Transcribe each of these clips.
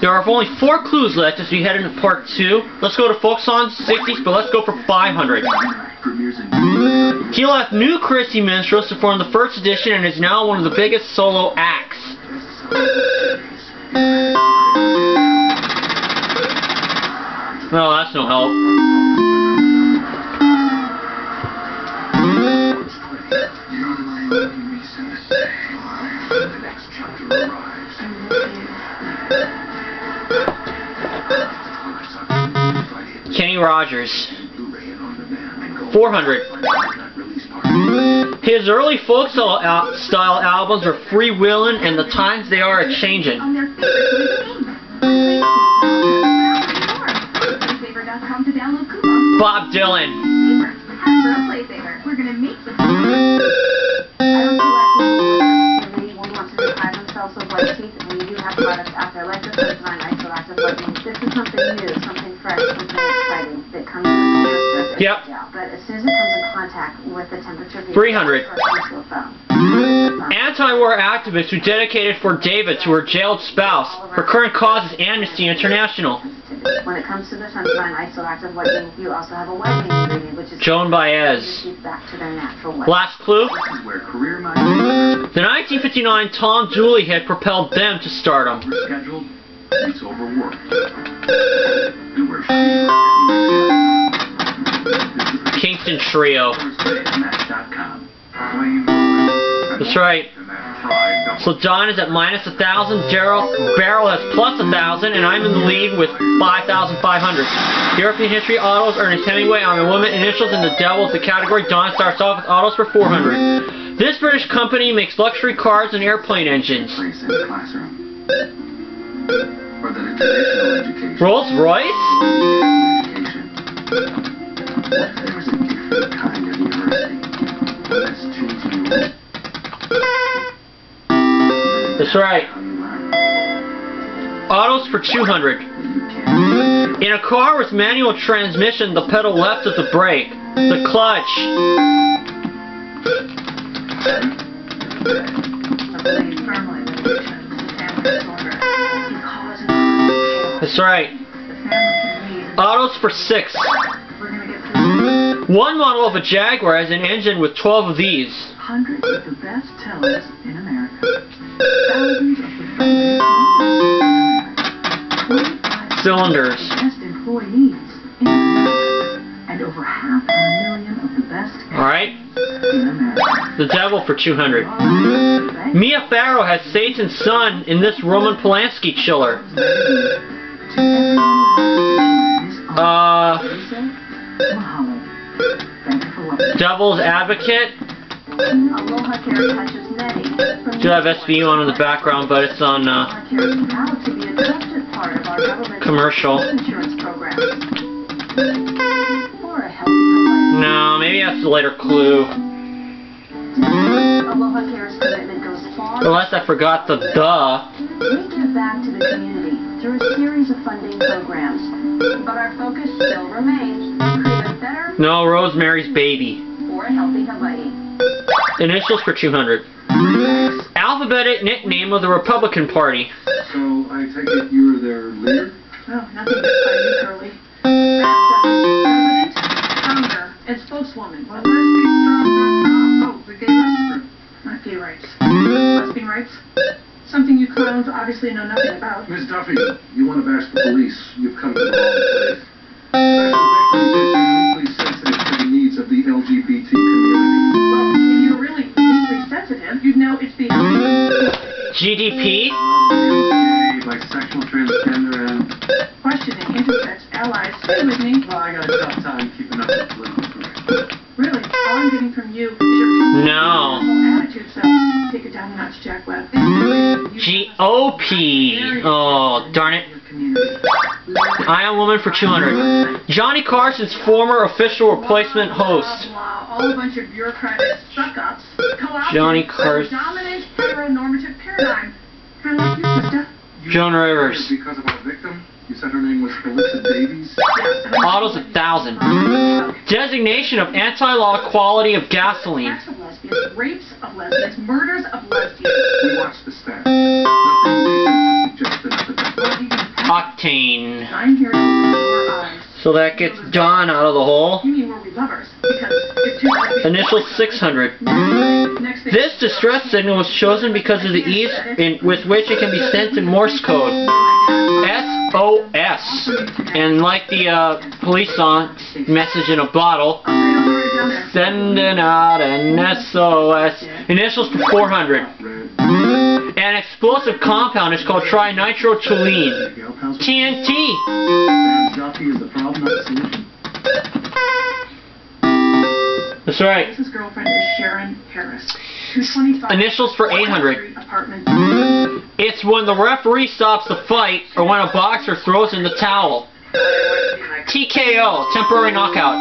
There are only 4 clues left as we head into part 2. Let's go to folk songs, 60s, but let's go for 500. He left New Christy Minstrels to form the first edition and is now one of the biggest solo acts. No, that's no help. Kenny Rogers. 400. His early folk style albums were Free Willin' and The Times They Are A-Changin'. Bob Dylan. Yep. But as soon as it comes in contact with the temperature... 300. Anti-war activist who dedicated For David to her jailed spouse. Her current cause is Amnesty International. When it comes to the sunshine, I still active wedding. You also have a wedding ingredient, which is... Joan Baez. Back to their natural way. Last clue. The 1959 Tom Dooley hit propelled them to stardom. Rescheduled. It's overworked. Kingston Trio. That's right. So Don is at -1,000, Beryl has +1,000, and I'm in the lead with 5,500. European history, autos, Ernest Hemingway, I'm a woman, initials, and the devil is the category. Don starts off with autos for 400. This British company makes luxury cars and airplane engines. Rolls Royce? That's right. Autos for 200. In a car with manual transmission, the pedal left is the brake. The clutch. That's right. Autos for 6. One model of a Jaguar has an engine with 12 of these. Hundreds of the best tellers in America. Thousands of the finest cylinders. Best employees in America. And over half a million of the best in America. The devil for 200. Mia Farrow has Satan's son in this Roman Polanski chiller. Devil's Advocate. Do have SVU on in the background, but it's on commercial. No, maybe that's a later clue. Unless I forgot the duh. We give back to the community through a series of funding programs, but our focus still remains. No, Rosemary's Baby. For a healthy Hawaii. Initials for 200. Alphabetic nickname of the Republican Party. So, I take it you were their leader? Oh, nothing but Curly. President, founder, and spokeswoman. Well, let's be stronger. Oh, the gay rights. Not gay rights. Lesbian rights. Something you clowns obviously know nothing about. Ms. Duffy, you want to bash the police. You've come to the wrong place. LGBT community. Well, if you're really deeply sensitive, you'd know it's the GDP? Bisexual, transgender, and questioning intersex allies. Stay with me. Well, I got a tough time keeping up with political. Really? All I'm getting from you is your attitude, so take it down a notch, Jack Webb. GOP. Oh, darn it. I Am Woman for 200. Johnny Carson's former official replacement host. All a bunch of bureaucratic suck-ups. Johnny Carson. Dominant heteronormative paradigm. Joan Rivers. Because of our victim, you said her name was Felicity Davies. Autos 1,000. Designation of anti-law quality of gasoline. Acts of lesbians, rapes of lesbians, murders of lesbians. We watched the stats. octane. I'm here to open your eyes. So that gets Don out of the hole. You need more levers because initial 600. This distress signal was chosen because of the ease with which it can be sent in Morse code. SOS. And like the police song, message in a bottle. Sending out an SOS. Initials to 400. An explosive compound is called trinitrotoluene, TNT. That's right. His girlfriend is Sharon Harris. Initials for 800. It's when the referee stops the fight or when a boxer throws in the towel. TKO, temporary knockout.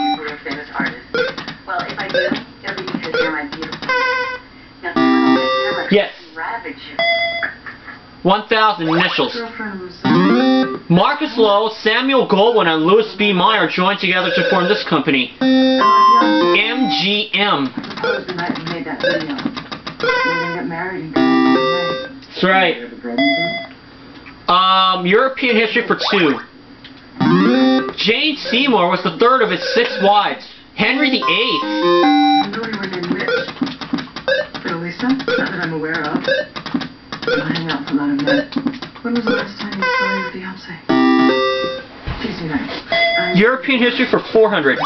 Well, if I do, it'll be because you're my beautiful. Yes. 1,000 initials. Marcus Lowe, Samuel Goldwyn, and Louis B. Meyer joined together to form this company. MGM. That's right. European history for two. Jane Seymour was the third of his 6 wives. Henry VIII. That I'm aware of. I hang out for a lot of men. When was the last time you saw your fiancé? Tuesday night. European history for 400.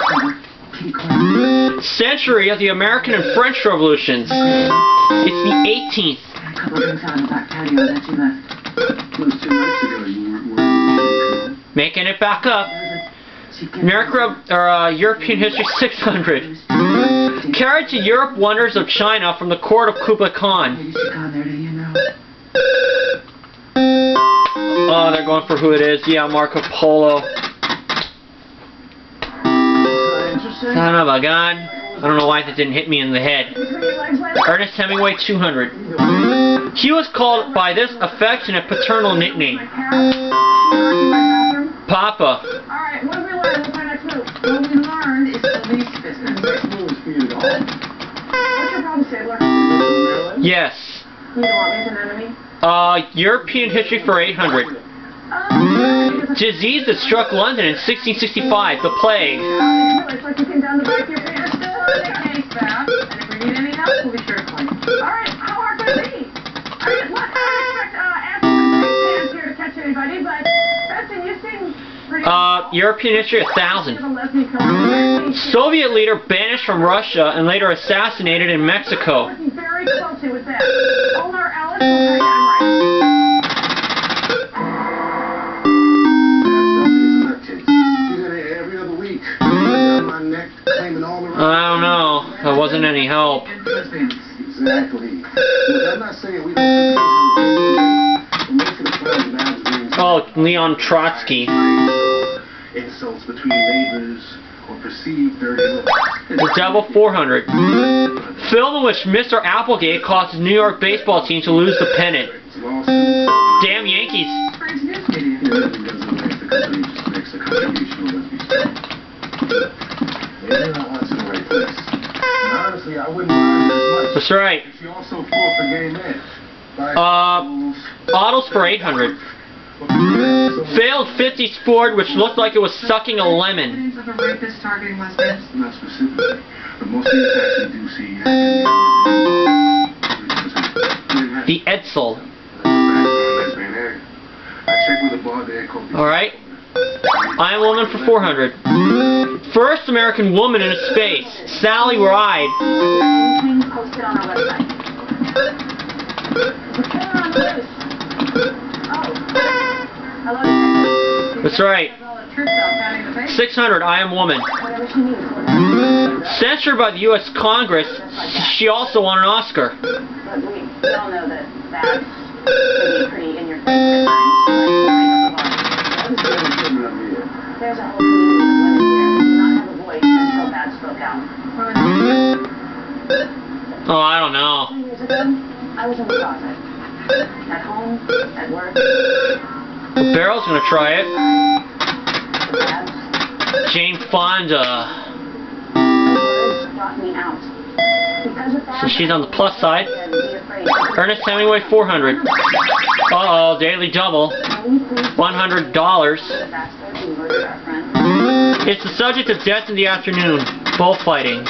Century of the American and French Revolutions. It's the 18th. A couple of things out on the back patio that you left. Most 2 nights ago you weren't working. Making it back up. America or European history 600. Carried to Europe wonders of China from the court of Kublai Khan. Oh, they're going for who it is. Yeah, Marco Polo. Son of a gun. I don't know why that didn't hit me in the head. Ernest Hemingway, 200. He was called by this affectionate paternal nickname. Papa. Alright, what did we learn? We'll find a clue. What we learned is police business. Yes. European history for 800. Disease that struck London in 1665, the plague. European history 1,000. Soviet leader banished from Russia and later assassinated in Mexico. I don't know. That wasn't any help. Exactly. I'm not saying we don't. Oh, Leon Trotsky. Insults between neighbors or perceived dirty looks. The Devil 400. Film in which Mr. Applegate caused the New York baseball team to lose the pennant. Damn Yankees. That's right. Bottles for 800. Failed 50 sport which looked like it was sucking a lemon. The Edsel. Alright. I Am Woman for 400. First American woman in space. Sally Ride. That's right. 600, I Am Woman. Censored by the U.S. Congress, she also won an Oscar. Oh, I don't know. I was in the closet. At home, at work. Beryl's gonna try it. Jane Fonda. So she's on the plus side. Ernest Hemingway, 400. Uh-oh, daily double. $100. It's the subject of death in the afternoon. Bullfighting.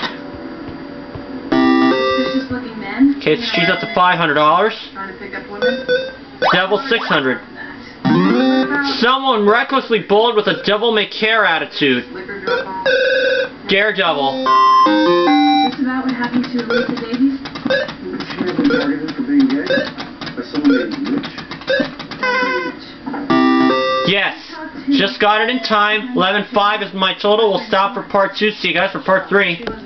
Okay, so she's up to $500. Devil $600. Someone recklessly bold with a devil-may-care attitude. Daredevil. Is this about what happened to Lisa Davies? She had been targeted for being gay by someone named Mitch. Yes. Just got it in time. 11.5 is my total. We'll stop for part 2. See you guys for part 3.